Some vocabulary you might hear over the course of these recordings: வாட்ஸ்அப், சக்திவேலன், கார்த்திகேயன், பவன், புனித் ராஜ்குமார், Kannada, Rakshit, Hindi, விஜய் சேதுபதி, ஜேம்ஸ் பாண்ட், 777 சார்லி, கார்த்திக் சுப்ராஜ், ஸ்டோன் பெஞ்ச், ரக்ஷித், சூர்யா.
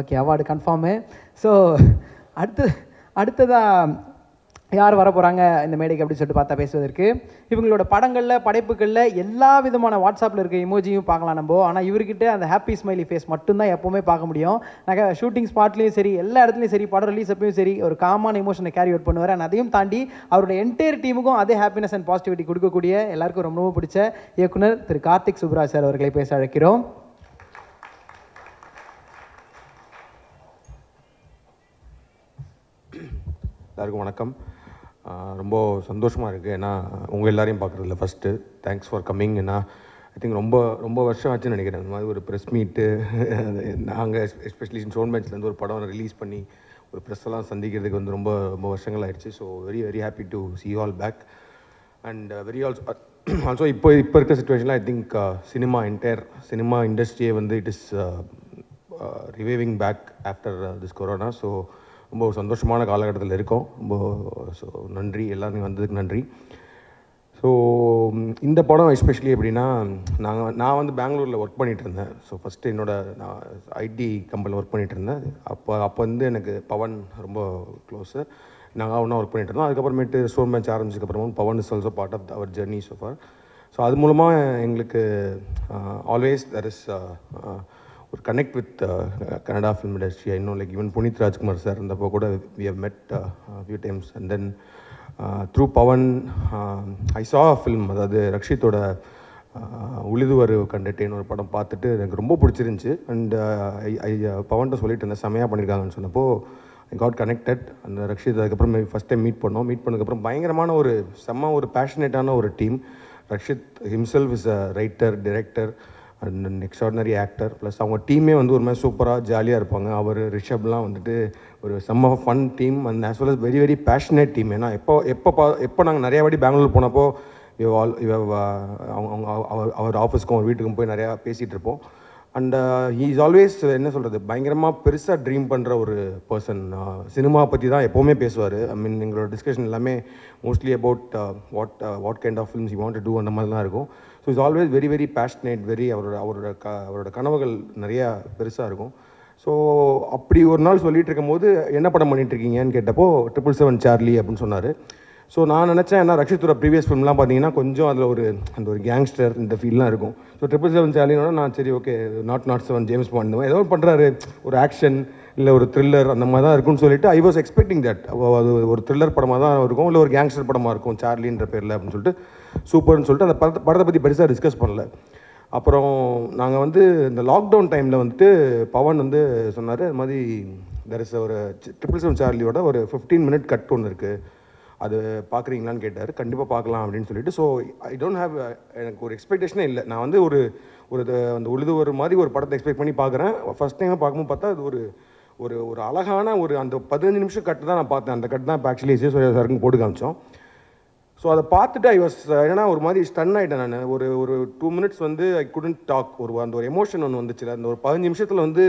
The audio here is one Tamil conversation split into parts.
Okay award confirm. ஸோ அடுத்ததாக யார் வர போகிறாங்க இந்த மேடைக்கு அப்படின்னு சொல்லிட்டு பார்த்தா பேசுவதற்கு இவங்களோட படங்களில் படைப்புகளில் எல்லா விதமான வாட்ஸ்அப்பில் இருக்க இமோஜியும் பார்க்கலாம் நம்ம. ஆனால் இவர்கிட்ட அந்த ஹாப்பி ஸ்மைலி ஃபேஸ் மட்டும்தான் எப்போவுமே பார்க்க முடியும். நாங்கள் ஷூட்டிங் ஸ்பாட்லேயும் சரி எல்லா இடத்துலையும் சரி படம் ரிலீஸ் அப்பையும் சரி ஒரு காமான இமோஷனை கேரி அவுட் பண்ணுவார். அண்ட் அதையும் தாண்டி அவருடைய என்டையர் டீமுக்கும் அதே ஹாப்பினஸ் அண்ட் பாசிட்டிவிட்டி கொடுக்கக்கூடிய எல்லாருக்கும் ரொம்ப ரொம்ப பிடிச்ச இயக்குனர் திரு கார்த்திக் சுப்ராஜ் சார் அவர்களை பேச அழைக்கிறோம். எல்லாருக்கும் வணக்கம். ரொம்ப சந்தோஷமாக இருக்குது ஏன்னா உங்கள் எல்லோரையும் பார்க்குறதுல ஃபஸ்ட்டு தேங்க்ஸ் ஃபார் கம்மிங். ஏன்னா ஐ திங்க் ரொம்ப ரொம்ப வருஷம் ஆச்சுன்னு நினைக்கிறேன் இந்த மாதிரி ஒரு ப்ரெஸ் மீட்டு. நாங்கள் எஸ்பெஷலி சோன்மேட்ஸ்லேருந்து ஒரு படம் ரிலீஸ் பண்ணி ஒரு ப்ரெஸ்ஸெல்லாம் சந்திக்கிறதுக்கு வந்து ரொம்ப ரொம்ப வருஷங்கள் ஆயிடுச்சு. So very very happy to see all back and very also இப்போ இருக்கிற சுச்சுவேஷனில் I think cinema entire cinema இண்டஸ்ட்ரியே வந்து it is reviving back after this corona. So ரொம்ப சந்தோஷமான காலகட்டத்தில் இருக்கோம். ரொம்ப ஸோ நன்றி எல்லாருமே வந்ததுக்கு நன்றி. ஸோ இந்த படம் எஸ்பெஷலி எப்படின்னா நான் வந்து பெங்களூரில் ஒர்க் பண்ணிகிட்டு இருந்தேன். ஸோ ஃபஸ்ட்டு என்னோடய நான் ஐடி கம்பெனியில் ஒர்க் பண்ணிகிட்டு இருந்தேன். அப்போ வந்து எனக்கு பவன் ரொம்ப க்ளோஸு. நாங்கள் அவனா ஒர்க் பண்ணிகிட்டு இருந்தோம். அதுக்கப்புறமேட்டு ஸ்டோர் மேட்ச் ஆரம்பிச்சதுக்கப்புறமும் பவன் is also part of our journey so far. So அது மூலமாக எங்களுக்கு ஆல்வேஸ் தர் இஸ் ஒரு connect with Kannada film industry. இன்னும் like even புனித் ராஜ்குமார் sir இருந்தப்போ கூட we have met few times. And then through பவன் I saw film, அதாவது ரக்ஷித்தோட உழுதுவரு கண்டட்டேன்னு ஒரு படம் பார்த்துட்டு எனக்கு ரொம்ப பிடிச்சிருந்துச்சி. அண்ட் ஐ பவன்கிட்ட சொல்லிட்டு இருந்தேன் செமையாக பண்ணியிருக்காங்கன்னு சொன்னப்போ ஐ காட் கனெக்டட். அந்த ரக்ஷித் அதுக்கப்புறம் ஃபஸ்ட் டைம் மீட் பண்ணோம். மீட் பண்ணதுக்கப்புறம் பயங்கரமான ஒரு செம்ம ஒரு பேஷனேட்டான ஒரு team. ரக்ஷித் himself is a writer, director and extraordinary actor. Plus அவங்க டீமே வந்து ஒரு மாதிரி சூப்பராக ஜாலியாக இருப்பாங்க. அவர் ரிஷப்லாம் வந்துட்டு ஒரு செம்ம fun team and as well as very very passionate team. ஏன்னா எப்போ நாங்கள் நிறையா வாட்டி பெங்களூர் போனப்போ அவர் ஆஃபீஸ்க்கும் அவர் வீட்டுக்கும் போய் நிறையா பேசிகிட்டு இருப்போம். அண்ட் ஹீ இஸ் ஆல்வேஸ் என்ன சொல்கிறது பயங்கரமாக பெருசாக ட்ரீம் பண்ணுற ஒரு பர்சன். சினிமா பற்றி தான் எப்போவுமே பேசுவார். ஐ மீன் எங்களோட டிஸ்கஷன் எல்லாமே mostly about what kind of films you want to do அந்த மாதிரி தான் இருக்கும். So is always very very passionate very அவரோட கனவுகள் நிறையா பெருசாக இருக்கும். ஸோ அப்படி ஒரு நாள் சொல்லிகிட்டு இருக்கும்போது என்ன படம் பண்ணிகிட்ருக்கீங்கன்னு கேட்டப்போ 777 சார்லி அப்படின்னு சொன்னார். ஸோ நான் நினச்சேன் ஏன்னா ரக்ஷித்தோட ப்ரீவியஸ் ஃபிலிம்லாம் பார்த்தீங்கன்னா கொஞ்சம் அதில் அந்த ஒரு கேங்ஸ்டர் இந்த ஃபீல்லாம் இருக்கும். ஸோ 777 சார்லினோட நான் சரி ஓகே நாட் 7 ஜேம்ஸ் பாண்ட் ஏதோ பண்ணுறாரு ஒரு ஆக்ஷன் இல்லை ஒரு த்ரில்லர் அந்த மாதிரி தான் இருக்குன்னு சொல்லிட்டு ஐ வாஸ் எக்ஸ்பெக்டிங் தட் அது ஒரு த்ரில்லர் படமாக தான் இருக்கும் இல்லை ஒரு கேங்ஸ்டர் படமாக இருக்கும் சார்லின்ற பேரில் அப்படின்னு சொல்லிட்டு சூப்பர்னு சொல்லிட்டு அந்த படத்தை பற்றி பெருசாக டிஸ்கஸ் பண்ணல. அப்புறம் நாங்கள் வந்து இந்த லாக்டவுன் டைமில் வந்துட்டு பவன் வந்து சொன்னார் அது மாதிரி தர் இஸ் ஒரு 777 சார்லியோட ஒரு 15 minute கட் ஒன்று இருக்குது அது பார்க்குறீங்களான்னு கேட்டார். கண்டிப்பாக பார்க்கலாம் அப்படின்னு சொல்லிட்டு. ஸோ ஐ டோன்ட் ஹேவ் எனக்கு ஒரு எக்ஸ்பெக்டேஷனே இல்லை. நான் வந்து ஒரு அந்த உழுது ஒரு மாதிரி ஒரு படத்தை எக்ஸ்பெக்ட் பண்ணி பார்க்குறேன். ஃபஸ்ட் டைம் பார்க்கும்போது பார்த்தா அது ஒரு ஒரு ஒரு அழகான ஒரு அந்த 15 நிமிஷம் கட்டு தான் நான் பார்த்தேன். அந்த கட்டு தான் இப்போ ஆக்சுவலி சூர்யா சாருக்கு போட்டு காமிச்சோம். ஸோ அதை பார்த்துட்டு ஐ வாஸ் ஏன்னா ஒரு மாதிரி ஸ்டன் ஆகிட்டேன். நான் ஒரு ஒரு 2 minutes வந்து ஐ குடன்ட் டாக். அந்த ஒரு எமோஷன் ஒன்று வந்துச்சுல அந்த ஒரு 15 நிமிஷத்தில் வந்து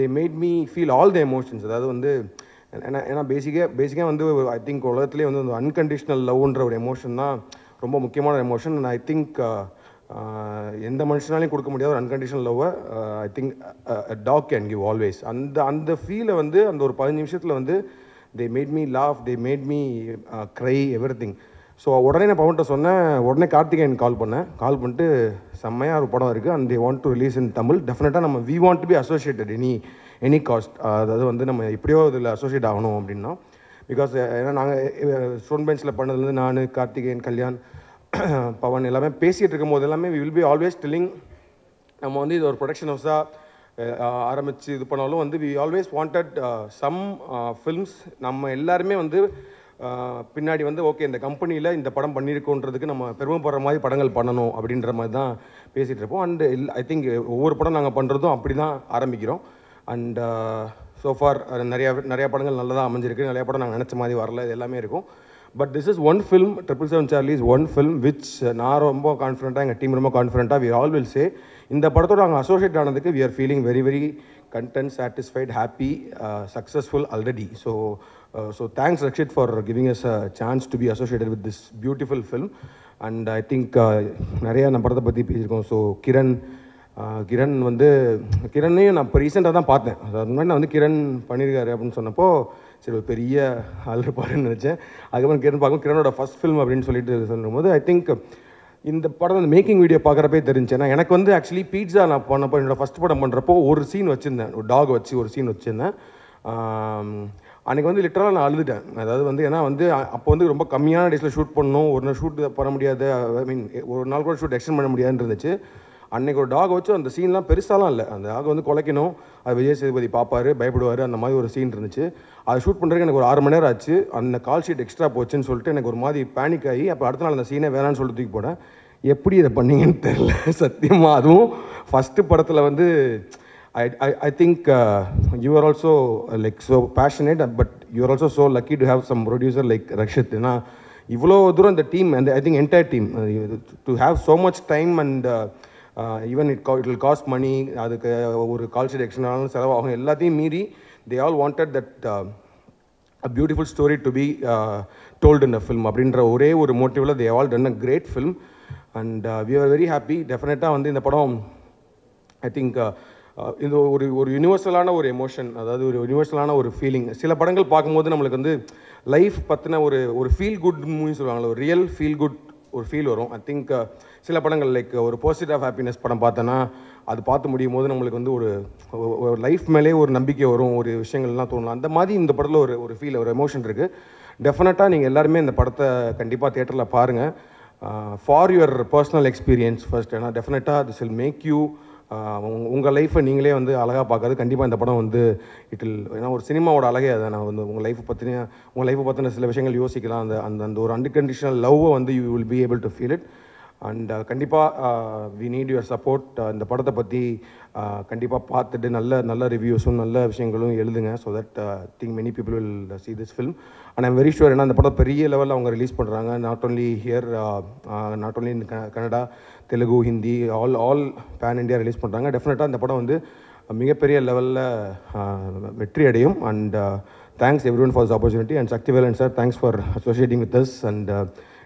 they made me feel all the emotions. அதாவது வந்து ஏன்னா பேசிக்காக வந்து ஐ திங்க் உலகத்துலேயே வந்து அந்த அன்கண்டிஷ்னல் லவ்ன்ற ஒரு எமோஷன் தான் ரொம்ப முக்கியமான எமோஷன். அண்ட் ஐ திங்க் எந்த மனுஷனாலையும் கொடுக்க முடியாத ஒரு அன்கண்டிஷனல் லவ்வை I think dog can give always. அந்த ஃபீலை வந்து அந்த ஒரு 15 நிமிஷத்தில் வந்து they made me laugh they made me cry everything. So உடனே நான் பவன்கிட்ட சொன்னேன். உடனே கார்த்திகேயன் கால் பண்ணிட்டு செம்மையாக ஒரு படம் இருக்குது and they want to release in Tamil. டெஃபினட்டாக நம்ம we want to be associated any cost. அதாவது வந்து நம்ம எப்படியோ இதில் அசோசியேட் ஆகணும் அப்படின்னா பிகாஸ் ஏன்னா நாங்கள் ஸ்டோன் பெஞ்சில் பண்ணதுலேருந்து நான் கார்த்திகேயன் கல்யாண் பவன் எல்லாமே பேசிகிட்டு இருக்கும்போது எல்லாமே we will be always telling நம்ம வந்து இது ஒரு ப்ரொடக்ஷன் ஹவுஸாக ஆரம்பித்து இது பண்ணாலும் வந்து we always wanted some films. நம்ம எல்லாருமே வந்து பின்னாடி வந்து ஓகே இந்த கம்பெனியில் இந்த படம் பண்ணியிருக்கோன்றதுக்கு நம்ம பெருமைப்படுற மாதிரி படங்கள் பண்ணணும் அப்படின்ற மாதிரி தான் பேசிகிட்டு இருப்போம். அண்ட் ஐ திங்க் ஒவ்வொரு படம் நாங்கள் பண்ணுறதும் அப்படி தான் ஆரம்பிக்கிறோம். அண்ட் ஸோ ஃபார் நிறையா படங்கள் நல்லா தான் அமைஞ்சிருக்கு. நிறையா படம் நாங்கள் நினச்ச மாதிரி வரல இது எல்லாமே இருக்கும். But this is one film 777 சார்லி is one film which நான் ரொம்ப கான்ஃபிடென்ட்டாக எங்கள் டீம் ரொம்ப கான்ஃபிடென்ட்டாக வி ஆல் வில் சே இந்த படத்தோடு நாங்கள் அசோசியேட் ஆனதுக்கு we are feeling very very content satisfied happy successful already. So thanks ரக்ஷித் for giving us a chance to be associated with this beautiful film. And I think நிறையா நம்ம படத்தை பற்றி பேசியிருக்கோம். ஸோ கிரண் கிரண் வந்து கிரண்ணையும் நான் இப்போ ரீசெண்டாக தான் பார்த்தேன். அது முன்னாடி நான் வந்து கிரண் பண்ணியிருக்காரு அப்படின்னு சொன்னப்போ சரி ஒரு பெரிய ஆள் இருப்பாருன்னு நினச்சேன். அதுக்கப்புறம் கிரண் பார்க்கும் கிரணோட ஃபஸ்ட் ஃபிலிம் அப்படின்னு சொல்லிட்டு சொல்லும்போது ஐ திங்க் இந்த படம் அந்த மேக்கிங் வீடியோ பார்க்குறப்பே தெரிஞ்சு. ஏன்னா எனக்கு வந்து ஆக்சுவலி பீட்ஸா நான் பண்ணப்போ என்னோடய ஃபஸ்ட் படம் பண்ணுறப்போ ஒரு சீன் வச்சுருந்தேன், ஒரு டாக் வச்சு ஒரு சீன் வச்சுருந்தேன். அன்றைக்கி வந்து லிட்டரலாக நான் அழுதுட்டேன். அதாவது வந்து ஏன்னா வந்து அப்போ வந்து ரொம்ப கம்மியான டேஸில் ஷூட் பண்ணணும், ஒரு நாள் ஷூட் பண்ண முடியாது, ஐ மீன் ஒரு நாள் கூட ஷூட் எக்ஸ்டெண்ட் பண்ண முடியாதுன்னு இருந்துச்சு. அன்றைக்கி ஒரு டாக் வச்சு அந்த சீன்லாம் பெருசாலாம் இல்லை, அந்த டாக் வந்து குலைக்கணும், அது விஜய் சேதுபதி பார்ப்பார், பயப்படுவார், அந்த மாதிரி ஒரு சீன் இருந்துச்சு. அதை ஷூட் பண்ணுறதுக்கு எனக்கு ஒரு 6 மணி நேரம் ஆச்சு. அந்த கால் ஷீட் எக்ஸ்ட்ரா போச்சுன்னு சொல்லிட்டு எனக்கு ஒரு மாதிரி பேனிக் ஆகி அப்போ அடுத்த நாள் அந்த சீனை வேணான்னு சொல்லிட்டு தூக்கி போனேன். எப்படி இதை பண்ணிங்கன்னு தெரில சத்தியமாக. அதுவும் ஃபஸ்ட்டு படத்தில் வந்து I think you are also like so passionate, but you are also so lucky to have some producer like Rakshit. Na ivlo duram the team and I think entire team to have so much time and even it will cost money. Adukku or call selection analum selavagum ellathiyum meeri they all wanted that a beautiful story to be told in a film abindra ore or motive la they all done a great film and we are very happy. Definitely vandu indha padam I think இது ஒரு யூனிவர்சலான ஒரு எமோஷன், அதாவது ஒரு யூனிவர்சலான ஒரு ஃபீலிங். சில படங்கள் பார்க்கும்போது நம்மளுக்கு வந்து லைஃப் பற்றின ஒரு ஃபீல் குட் மூவின்னு சொல்லுவாங்களே, ஒரு ரியல் ஃபீல் குட் ஒரு ஃபீல் வரும். ஐ திங்க் சில படங்கள் லைக் ஒரு பர்சூட் ஆஃப் ஹாப்பினஸ் படம் பார்த்தோன்னா அது பார்த்து முடியும் போது நம்மளுக்கு வந்து ஒரு லைஃப் மேலே ஒரு நம்பிக்கை வரும், ஒரு விஷயங்கள்லாம் தோணும். அந்த மாதிரி இந்த படத்தில் ஒரு ஃபீல், ஒரு எமோஷன் இருக்குது. டெஃபினட்டாக நீங்கள் எல்லாருமே இந்த படத்தை கண்டிப்பாக தியேட்டரில் பாருங்கள் for your personal experience first. ஏன்னா டெஃபினட்டாக திஸ் வில் மேக் யூ உங்கள் லைஃப்பை நீங்களே வந்து அழகாக பார்க்காது கண்டிப்பாக இந்த படம் வந்து இட்டில். ஏன்னா ஒரு சினிமாவோட அழகே அதை நான் வந்து உங்கள் லைஃப்பை பற்றின சில விஷயங்கள் யோசிக்கலாம். அந்த ஒரு அன்கண்டிஷனல் லவ்வை வந்து you will be able to feel it and கண்டிப்பாக வி நீட் யுவர் சப்போர்ட். இந்த படத்தை பற்றி கண்டிப்பாக பார்த்துட்டு நல்ல நல்ல ரிவ்யூஸும் நல்ல விஷயங்களும் எழுதுங்க so that think many people will see this film and I'm very sure. ஏன்னா அந்த படம் பெரிய லெவலில் அவங்க ரிலீஸ் பண்ணுறாங்க, not only in Kannada, Telugu, Hindi, all pan India release பண்ணுறாங்க. டெஃபினட்டாக இந்த படம் வந்து மிகப்பெரிய லெவலில் வெற்றி அடையும் and thanks everyone for this opportunity and சக்திவேலன் sir thanks for associating with us and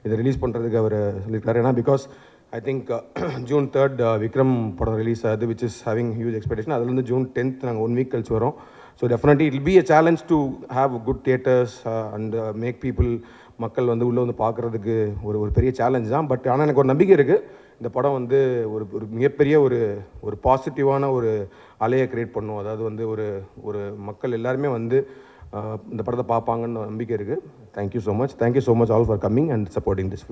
இதை ரிலீஸ் பண்ணுறதுக்கு அவர் சொல்லியிருக்காரு. ஏன்னா because I think June 3rd Vikram படம் ரிலீஸ் ஆகுது which is having huge expectation. அதுலேருந்து June 10th நாங்கள் 1 week கழிச்சு வரோம். So definitely it will be a challenge to have good theatres and make people மக்கள் வந்து உள்ளே வந்து பார்க்குறதுக்கு ஒரு பெரிய சேலஞ்ச் தான். பட் ஆனால் எனக்கு ஒரு நம்பிக்கை இருக்குது இந்த படம் வந்து ஒரு மிகப்பெரிய ஒரு பாசிட்டிவான ஒரு அலையை க்ரியேட் பண்ணும். அதாவது வந்து ஒரு மக்கள் எல்லாருமே வந்து இந்த படத்தை பார்ப்பாங்கன்னு நம்பிக்கை இருக்குது. Thank you so much, thank you so much all for coming and supporting this film.